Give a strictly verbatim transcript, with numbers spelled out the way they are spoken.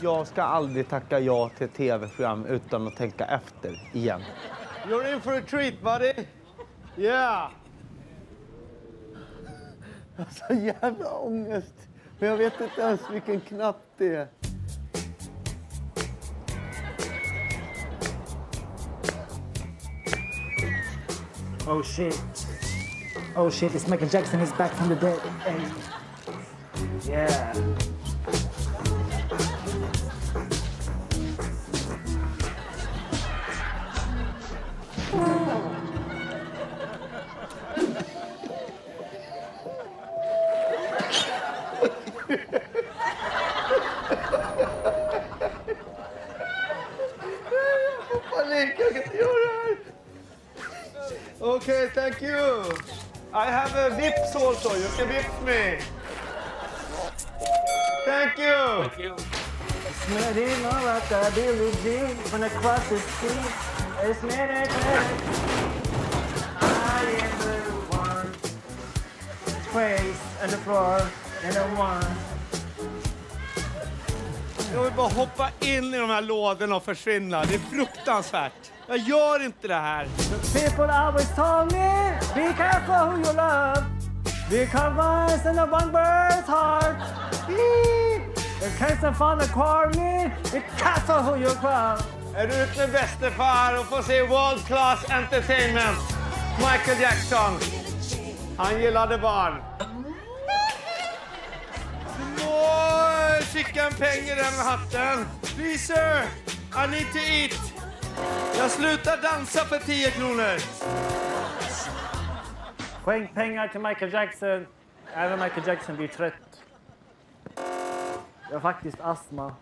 Jag ska aldrig tacka ja till tv-program utan att tänka efter igen. You're in for a treat, buddy. Yeah. Alltså, jävla ångest. Men jag vet inte ens vilken knapp det är. Oh, shit. Oh, shit, it's Michael Jackson. He's back from the dead. Hey. Yeah. Okay, thank you. I have a Vips also. You can Vips me. Thank you. Thank you. When I cross the sea, it's me. I am the one. Face and the floor and the one. Jag vill bara hoppa in I de här lådorna och försvinna. Det är fruktansvärt. Jag gör inte det här. People always tell me, be careful who you love. Because once in a one bird's heart. It can't so fun to call me, be careful who you love. Är du ut med bästefar och får se World Class Entertainment? Michael Jackson. Han gillade barn. Skicka en peng I den hatten. Please, sir, I need to eat. Jag slutar dansa för tio kronor. Skänk pengar till Michael Jackson. Även Michael Jackson blir trött. Jag har faktiskt astma.